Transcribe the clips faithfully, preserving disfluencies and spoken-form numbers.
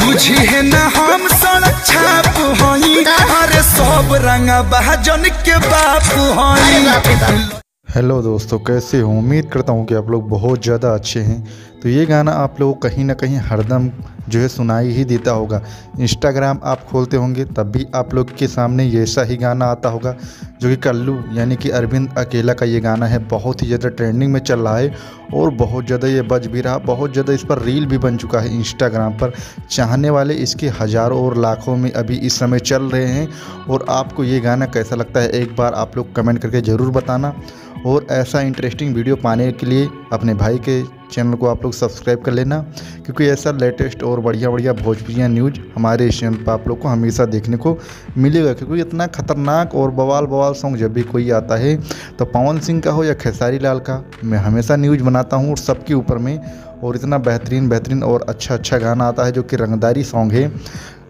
बुझे न हम सड़क छाप हई, अरे सब रंगा बहजन के बाप हई। हेलो दोस्तों, कैसे हो? उम्मीद करता हूँ कि आप लोग बहुत ज़्यादा अच्छे हैं। तो ये गाना आप लोगों को कहीं ना कहीं हरदम जो है सुनाई ही देता होगा। इंस्टाग्राम आप खोलते होंगे तब भी आप लोग के सामने ऐसा ही गाना आता होगा, जो कि कल्लू यानी कि अरविंद अकेला का ये गाना है। बहुत ही ज़्यादा ट्रेंडिंग में चल रहा है और बहुत ज़्यादा ये बज भी रहा, बहुत ज़्यादा इस पर रील भी बन चुका है इंस्टाग्राम पर। चाहने वाले इसके हज़ारों और लाखों में अभी इस समय चल रहे हैं। और आपको ये गाना कैसा लगता है एक बार आप लोग कमेंट करके ज़रूर बताना। और ऐसा इंटरेस्टिंग वीडियो पाने के लिए अपने भाई के चैनल को आप लोग सब्सक्राइब कर लेना, क्योंकि ऐसा लेटेस्ट और बढ़िया बढ़िया भोजपुरिया न्यूज़ हमारे इस चैनल पर आप लोग को हमेशा देखने को मिलेगा। क्योंकि इतना खतरनाक और बवाल बवाल सॉन्ग जब भी कोई आता है, तो पवन सिंह का हो या खेसारी लाल का, मैं हमेशा न्यूज़ बनाता हूँ और सबके ऊपर में। और इतना बेहतरीन बेहतरीन और अच्छा अच्छा गाना आता है, जो कि रंगदारी सॉन्ग है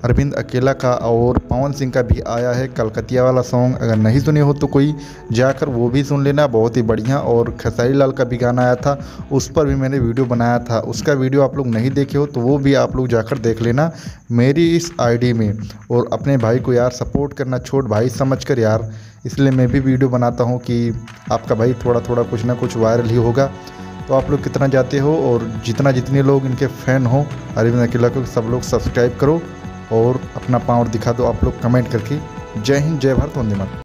अरविंद अकेला का। और पवन सिंह का भी आया है कलकतिया वाला सॉन्ग, अगर नहीं सुने हो तो कोई जाकर वो भी सुन लेना, बहुत ही बढ़िया। और खेसारी लाल का भी गाना आया था, उस पर भी मैंने वीडियो बनाया था। उसका वीडियो आप लोग नहीं देखे हो तो वो भी आप लोग जाकर देख लेना मेरी इस आईडी में। और अपने भाई को यार सपोर्ट करना, छोट भाई समझ कर यार, इसलिए मैं भी वीडियो बनाता हूँ कि आपका भाई थोड़ा थोड़ा कुछ ना कुछ वायरल ही होगा। तो आप लोग कितना जाते हो और जितना जितने लोग इनके फ़ैन हो अरविंद अकेला को, सब लोग सब्सक्राइब करो और अपना पावर दिखा दो आप लोग कमेंट करके। जय हिंद, जय भारत, वंदे मातरम।